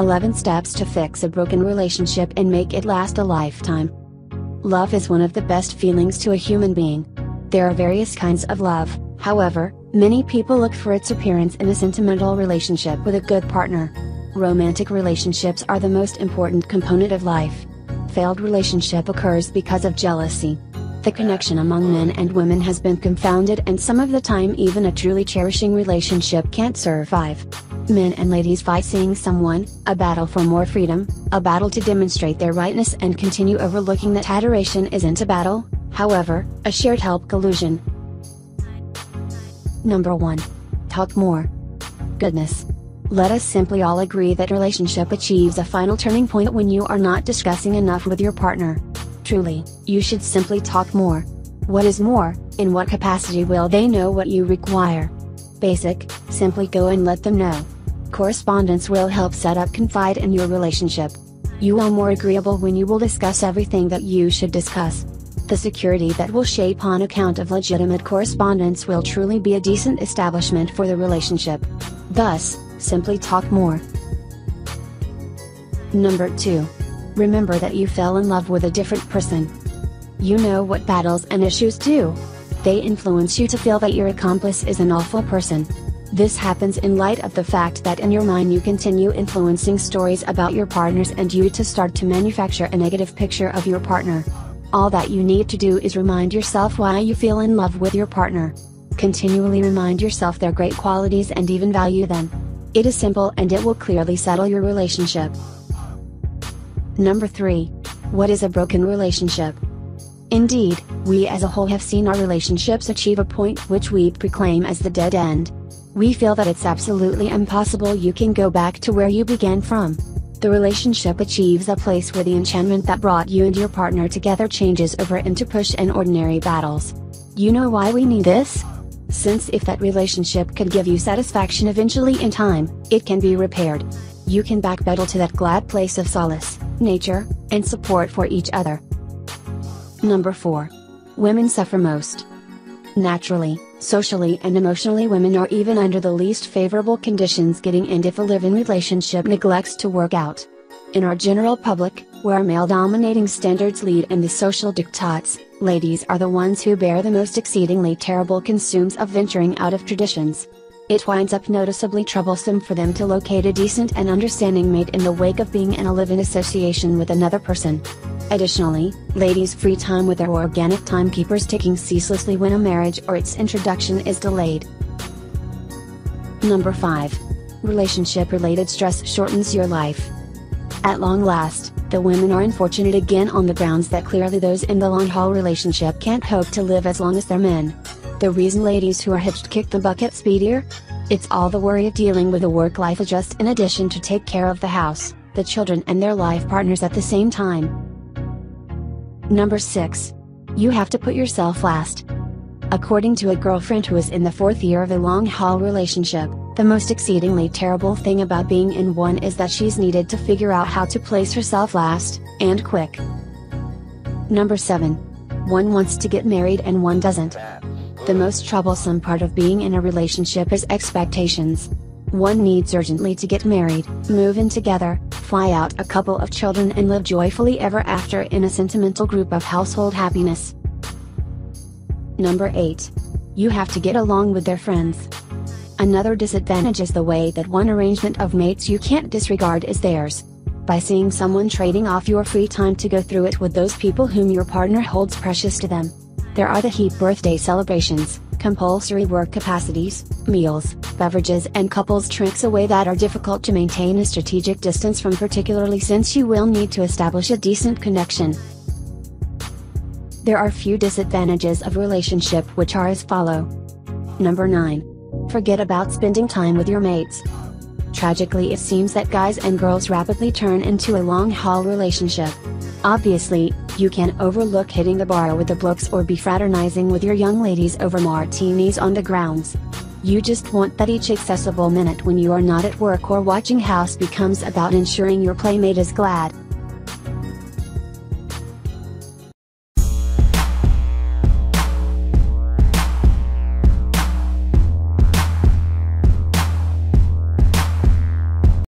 11 Steps to Fix a Broken Relationship and Make It Last a Lifetime. Love is one of the best feelings to a human being. There are various kinds of love, however, many people look for its appearance in a sentimental relationship with a good partner. Romantic relationships are the most important component of life. Failed relationship occurs because of jealousy. The connection among men and women has been confounded, and some of the time even a truly cherishing relationship can't survive. Men and ladies fight seeing someone, a battle for more freedom, a battle to demonstrate their rightness and continue overlooking that adoration isn't a battle, however, a shared help collusion. Number 1. Talk more. Goodness. Let us simply all agree that relationship achieves a final turning point when you are not discussing enough with your partner. Truly, you should simply talk more. What is more, in what capacity will they know what you require? Basic, simply go and let them know. Correspondence will help set up confide in your relationship. You are more agreeable when you will discuss everything that you should discuss. The security that will shape on account of legitimate correspondence will truly be a decent establishment for the relationship. Thus, simply talk more. Number 2. Remember that you fell in love with a different person. You know what battles and issues do. They influence you to feel that your accomplice is an awful person. This happens in light of the fact that in your mind you continue influencing stories about your partners and you to start to manufacture a negative picture of your partner. All that you need to do is remind yourself why you feel in love with your partner. Continually remind yourself their great qualities and even value them. It is simple and it will clearly settle your relationship. Number 3. What is a broken relationship? Indeed, we as a whole have seen our relationships achieve a point which we proclaim as the dead end. We feel that it's absolutely impossible you can go back to where you began from. The relationship achieves a place where the enchantment that brought you and your partner together changes over into push and ordinary battles. You know why we need this? Since if that relationship could give you satisfaction eventually in time, it can be repaired. You can backpedal to that glad place of solace, nature, and support for each other. Number 4. Women suffer most. Naturally, socially and emotionally women are even under the least favorable conditions getting into if a live-in relationship neglects to work out. In our general public, where male-dominating standards lead and the social diktats, ladies are the ones who bear the most exceedingly terrible consumes of venturing out of traditions. It winds up noticeably troublesome for them to locate a decent and understanding mate in the wake of being in a live-in association with another person. Additionally, ladies' free time with their organic timekeepers ticking ceaselessly when a marriage or its introduction is delayed. Number 5. Relationship-related stress shortens your life. At long last, the women are unfortunate again on the grounds that clearly those in the long-haul relationship can't hope to live as long as their men. The reason ladies who are hitched kick the bucket speedier? It's all the worry of dealing with a work-life adjust in addition to take care of the house, the children and their life partners at the same time. Number 6. You have to put yourself last. According to a girlfriend who is in the 4th year of a long-haul relationship, the most exceedingly terrible thing about being in one is that she's needed to figure out how to place herself last, and quick. Number 7. One wants to get married and one doesn't. The most troublesome part of being in a relationship is expectations. One needs urgently to get married, move in together, fly out a couple of children and live joyfully ever after in a sentimental group of household happiness. Number 8. You have to get along with their friends. Another disadvantage is the way that one arrangement of mates you can't disregard is theirs. By seeing someone trading off your free time to go through it with those people whom your partner holds precious to them. There are the heap birthday celebrations, compulsory work capacities, meals, beverages and couples tricks away that are difficult to maintain a strategic distance from, particularly since you will need to establish a decent connection. There are few disadvantages of relationship which are as follow. Number 9. Forget about spending time with your mates. Tragically, it seems that guys and girls rapidly turn into a long-haul relationship. Obviously, you can overlook hitting the bar with the blokes or be fraternizing with your young ladies over martinis on the grounds. You just want that each accessible minute when you are not at work or watching house becomes about ensuring your playmate is glad.